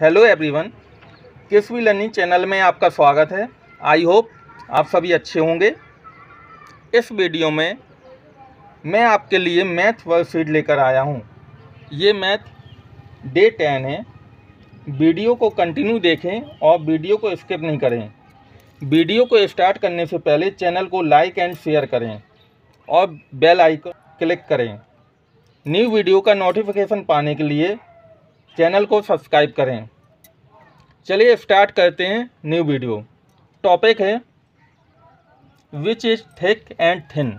Hello everyone, किस we learning channel में आपका स्वागत है। आई होप आप सभी अच्छे होंगे। इस वीडियो में मैं आपके लिए मैथ वर्कशीट लेकर आया हूं। ये मैथ डे 10 है। वीडियो को कंटिन्यू देखें और वीडियो को स्किप नहीं करें। वीडियो को स्टार्ट करने से पहले चैनल को लाइक एंड शेयर करें और बेल आइकन क्लिक करें। न्यू वीडियो का नोटिफिकेशन पाने के लिए चैनल को सब्सक्राइब करें। चलिए स्टार्ट करते हैं न्यू वीडियो। टॉपिक है which is thick and thin.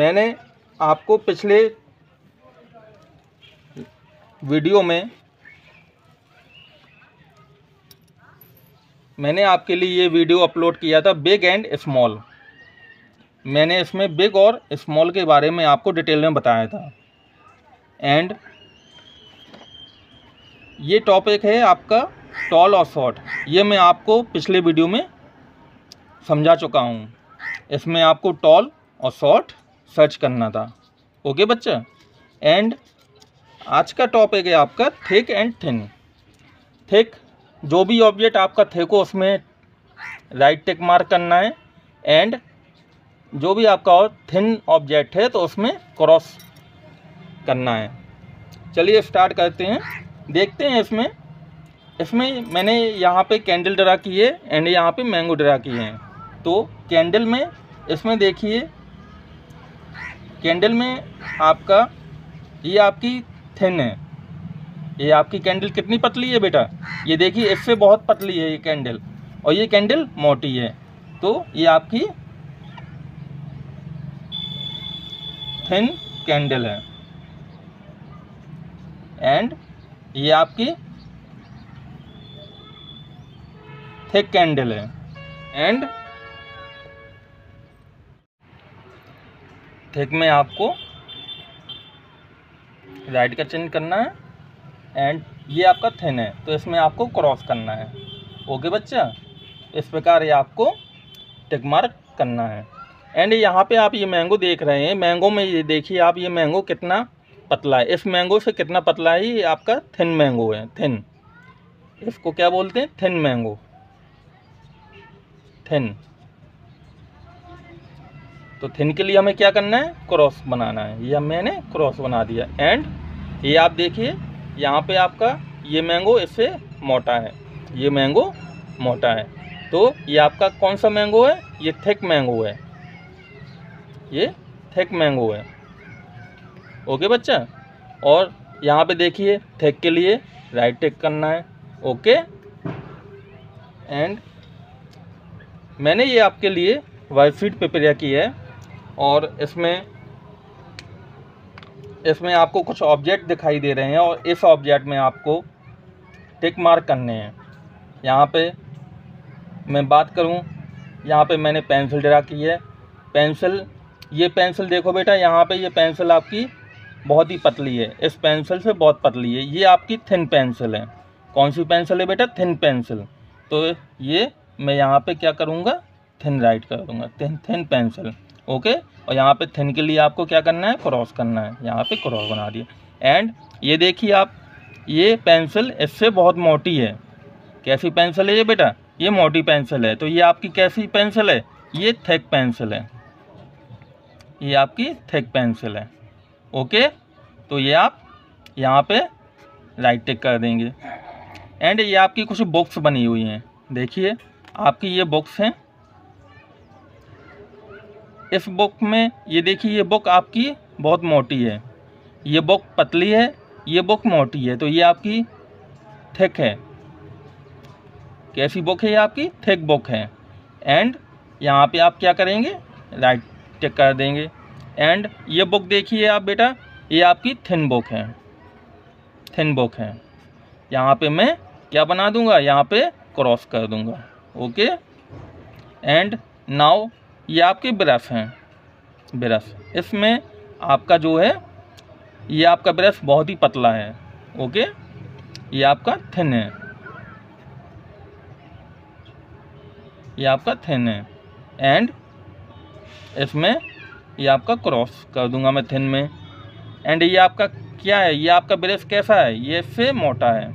मैंने आपको पिछले वीडियो में मैंने आपके लिए ये वीडियो अपलोड किया था बिग एंड स्मॉल। मैंने इसमें बिग और स्मॉल के बारे में आपको डिटेल में बताया था। एंड ये टॉपिक है आपका टॉल और शॉर्ट। ये मैं आपको पिछले वीडियो में समझा चुका हूँ। इसमें आपको टॉल और शॉर्ट सर्च करना था। ओके बच्चा। एंड आज का टॉपिक है आपका थिक एंड थिन। थिक, जो भी ऑब्जेक्ट आपका थिक हो उसमें राइट टिक मार्क करना है। एंड जो भी आपका और थिन ऑब्जेक्ट है तो उसमें क्रॉस करना है। चलिए स्टार्ट करते हैं। देखते हैं इसमें मैंने यहाँ पे कैंडल ड्रा की है एंड यहाँ पे मैंगो ड्रा किए हैं। तो कैंडल में इसमें देखिए, कैंडल में आपका ये आपकी थिन है। ये आपकी कैंडल कितनी पतली है बेटा? ये देखिए, इससे बहुत पतली है ये कैंडल। और ये कैंडल मोटी है। तो ये आपकी थिन कैंडल है। एंड ये आपकी थिक कैंडल है। एंड थिक में आपको राइट का चिन्ह करना है। एंड ये आपका थिन है तो इसमें आपको क्रॉस करना है। ओके बच्चा, इस प्रकार ये आपको टिक मार्क करना है। एंड यहाँ पे आप ये मैंगो देख रहे हैं। मैंगो में ये देखिए आप, ये मैंगो कितना पतला है। इस मैंगो से कितना पतला है? ये आपका थिन मैंगो है। थिन, इसको क्या बोलते हैं? Thin mango, thin. तो थिन के लिए हमें क्या करना है? क्रॉस बनाना है। ये मैंने क्रॉस बना दिया। एंड ये आप देखिए, यहाँ पे आपका ये मैंगो इससे मोटा है। ये मैंगो मोटा है। तो ये आपका कौन सा मैंगो है? ये थिक मैंगो है। ये थिक मैंगो है। ओके बच्चा। और यहाँ पे देखिए, थिक के लिए राइट टिक करना है। ओके। एंड मैंने ये आपके लिए वर्कशीट प्रिपेयर की है। और इसमें आपको कुछ ऑब्जेक्ट दिखाई दे रहे हैं और इस ऑब्जेक्ट में आपको टिक मार्क करने हैं। यहाँ पे मैं बात करूँ, यहाँ पे मैंने पेंसिल ड्रा की है। पेंसिल, ये पेंसिल देखो बेटा, यहाँ पे ये पेंसिल आपकी बहुत ही पतली है। इस पेंसिल से बहुत पतली है। ये आपकी थिन पेंसिल है। कौन सी पेंसिल है बेटा? Thin pencil. तो ये मैं यहाँ पे क्या करूँगा? थिन राइट कर दूँगा। Thin pencil. ओके। और यहाँ पे थिन के लिए आपको क्या करना है? क्रॉस करना है। यहाँ पे क्रॉस बना दिया। एंड ये देखिए आप, ये पेंसिल इससे बहुत मोटी है। कैसी पेंसिल है ये बेटा? ये मोटी पेंसिल है। तो ये आपकी कैसी पेंसिल है? ये थिक पेंसिल है। ये आपकी थिक पेंसिल है। ओके। तो ये आप यहाँ पे राइट टिक कर देंगे। एंड ये आपकी कुछ बॉक्स बनी हुई हैं। देखिए आपकी ये बॉक्स हैं। इस बॉक्स में ये देखिए, ये बॉक्स आपकी बहुत मोटी है। ये बॉक्स पतली है, ये बॉक्स मोटी है। तो ये आपकी थिक है। कैसी बॉक्स है? ये आपकी थिक बॉक्स है। एंड यहाँ पे आप क्या करेंगे? राइट टिक कर देंगे। एंड ये बुक देखिए आप बेटा, ये आपकी थिन बुक है। थिन बुक है। यहाँ पे मैं क्या बना दूंगा? यहाँ पे क्रॉस कर दूंगा। ओके। एंड नाउ ये आपके ब्रश हैं। ब्रश, इसमें आपका जो है, ये आपका ब्रश बहुत ही पतला है। ओके। ये आपका थिन है। ये आपका थिन है। एंड इसमें ये आपका क्रॉस कर दूंगा मैं थिन में। एंड ये आपका क्या है, ये आपका ब्रश कैसा है, ये इससे मोटा है,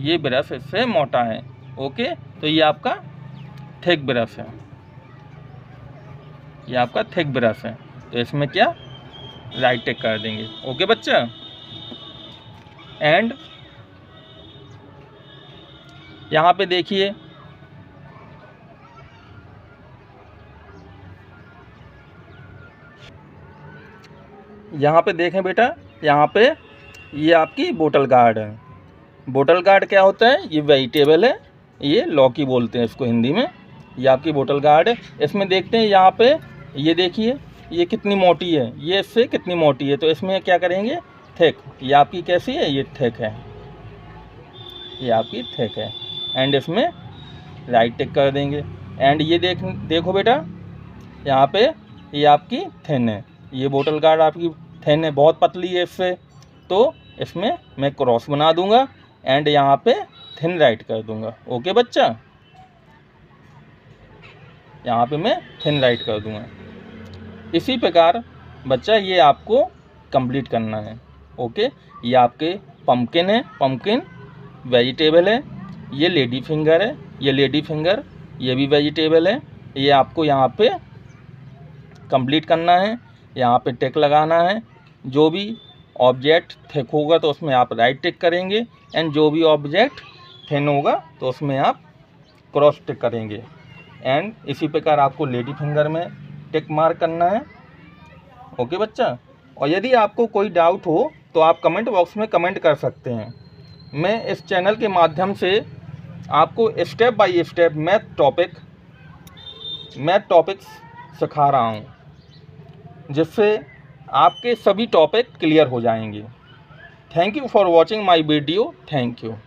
ये ब्रश इससे मोटा है। ओके, तो ये आपका थिक ब्रश है, ये आपका थिक ब्रश है, तो इसमें क्या राइट टिक कर देंगे। ओके बच्चा, एंड यहाँ पे देखिए यहाँ पे देखें बेटा, यहाँ पे ये आपकी बोतल गार्ड है। बोतल गार्ड क्या होता है, ये वेजिटेबल है, ये लौकी बोलते हैं इसको हिंदी में। ये आपकी बोतल गार्ड है, इसमें देखते हैं यहाँ पे ये देखिए ये कितनी मोटी है, ये इससे कितनी मोटी है, तो इसमें क्या करेंगे थिक। ये आपकी कैसी है, ये थिक है, ये आपकी थिक है, एंड इसमें राइट टिक कर देंगे। एंड ये देखो बेटा यहाँ पे ये आपकी थिन है, ये बोतल गार्ड आपकी थिन है, बहुत पतली है इससे, तो इसमें मैं क्रॉस बना दूंगा एंड यहाँ पे थिन राइट कर दूंगा। ओके बच्चा, यहाँ पे मैं थिन राइट कर दूंगा। इसी प्रकार बच्चा ये आपको कंप्लीट करना है। ओके, ये आपके पम्पकिन है, पम्पकिन वेजिटेबल है, ये लेडी फिंगर है, ये लेडी फिंगर ये भी वेजिटेबल है, ये आपको यहाँ पे कंप्लीट करना है, यहाँ पे टिक लगाना है। जो भी ऑब्जेक्ट थिक होगा तो उसमें आप राइट टिक करेंगे, एंड जो भी ऑब्जेक्ट थिन होगा तो उसमें आप क्रॉस टिक करेंगे। एंड इसी प्रकार आपको लेडी फिंगर में टिक मार्क करना है। ओके बच्चा, और यदि आपको कोई डाउट हो तो आप कमेंट बॉक्स में कमेंट कर सकते हैं। मैं इस चैनल के माध्यम से आपको step by step math topics सिखा रहा हूं, जिससे आपके सभी टॉपिक क्लियर हो जाएंगे। Thank you for watching my video. Thank you.